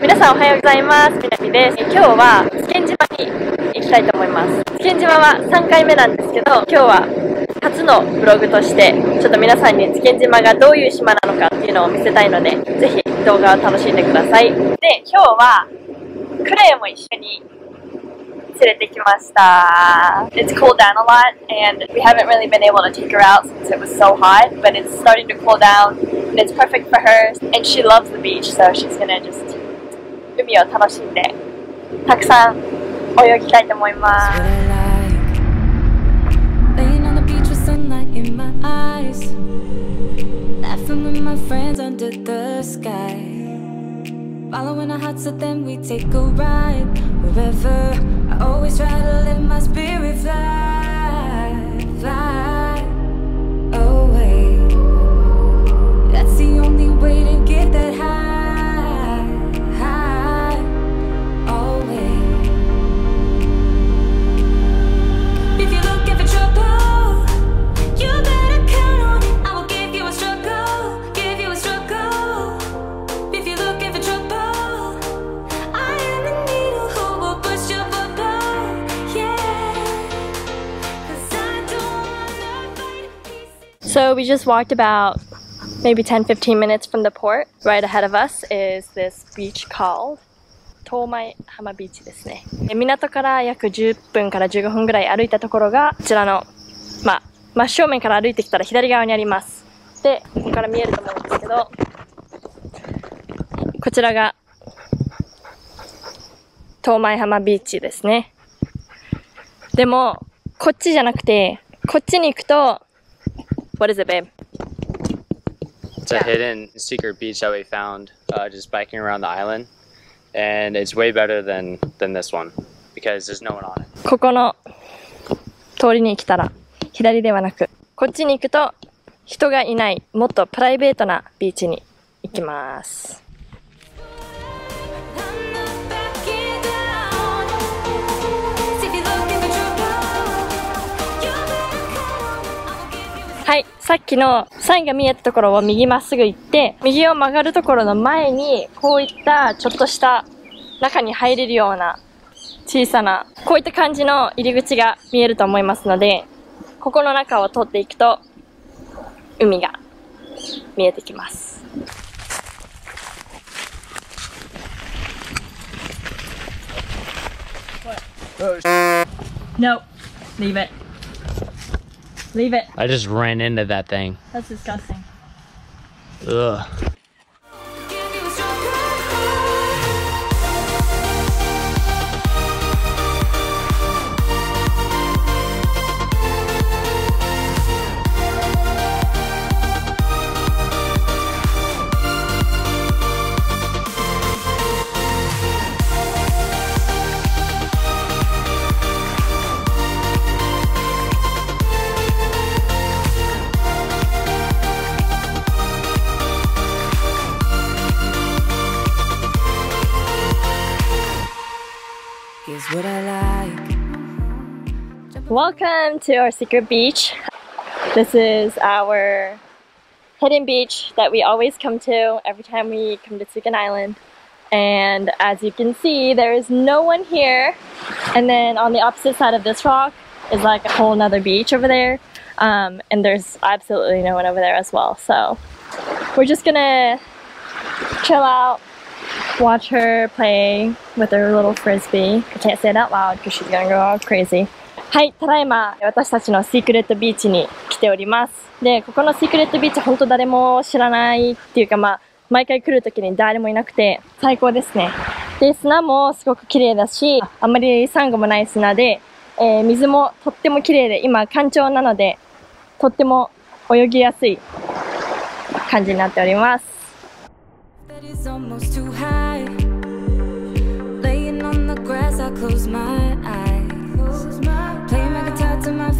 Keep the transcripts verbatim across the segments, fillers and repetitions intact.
皆さんおはようございます。みなみです。今日はTsuken島に行きたいと思います。Tsuken島はさんかいめなんですけど、今日は初のブログとしてちょっと皆さんにTsuken島がどういう島なのかっていうのを見せたいので、ぜひ動画を楽しんでください。で、今日はクレイも一緒に連れてきました。It's cooled down a lot, and we haven't really been able to take her out since it was so hot, but it's starting to cool down, and it's perfect for her, and she loves the beach, so she's gonna just 海を楽しんでたくさん泳ぎたいと思います。Under the sky, following our hearts, so then we take a ride wherever. I always try to let my spirit fly, fly away. That's the only way to get that high, high always. If you're looking for trouble, you better count on it. I will give you a struggle. So we just walked about maybe ten to fifteen minutes from the port. Right ahead of us is this beach called Tomai Hamabiichi ですね。港から約じゅっぷんからじゅうごふんぐらい歩いたところがこちらの、まあ、真正面から歩いてきたら左側にあります。で、ここから見えると思うんですけど、こちらがTomai Hamabiichi ですね。でも、こっちじゃなくて、こっちに行くと、What is it, babe? It's a hidden secret beach that we found uh, just biking around the island, and it's way better than than this one because there's no one on it. ここの通りに来たら左ではなくこっちに行くと人がいないもっとプライベートなビーチに行きます。はい、さっきのサインが見えたところを右まっすぐ行って、右を曲がるところの前に、こういったちょっとした中に入れるような小さな、こういった感じの入り口が見えると思いますので、ここの中を通っていくと、海が見えてきます。No, leave it.Leave it. I just ran into that thing. That's disgusting. Ugh. Welcome to our secret beach. This is our hidden beach that we always come to every time we come to Tsuken Island. And as you can see, there is no one here. And then on the opposite side of this rock is like a whole nother beach over there. Um, and there's absolutely no one over there as well. So we're just gonna chill out, watch her play with her little frisbee. I can't say it out loud because she's gonna go all crazy.はい、ただいま私たちのシークレットビーチに来ております。で、ここのシークレットビーチほんと誰も知らないっていうかまあ、毎回来る時に誰もいなくて最高ですね。で、砂もすごく綺麗だし、あんまりサンゴもない砂で、えー、水もとっても綺麗で、今干潮なので、とっても泳ぎやすい感じになっております。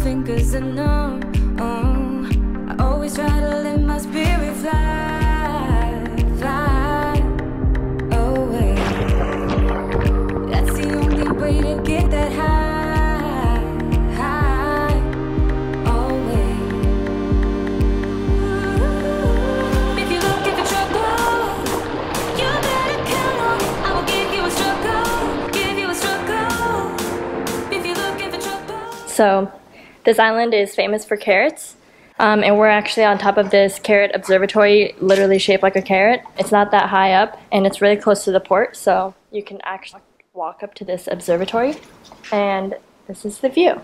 Fingers are numb. Oh, I always try to let my spirit fly, fly away. That's the only way to get that high, high always. If you're looking for trouble, you better count on it. So this island is famous for carrots, um, and we're actually on top of this carrot observatory, literally shaped like a carrot. It's not that high up, and it's really close to the port, so you can actually walk up to this observatory, and this is the view.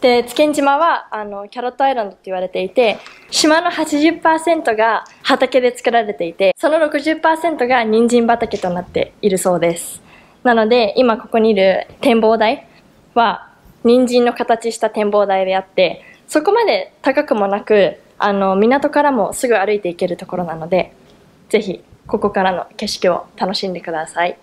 で、津堅島はあのキャロットアイランドって言われていて、島の はちじゅっパーセント が畑で作られていて、その ろくじゅっパーセント が人参畑となっているそうです。なので、今ここにいる展望台は人参の形した展望台であって、そこまで高くもなく、あの港からもすぐ歩いて行けるところなので、ぜひここからの景色を楽しんでください。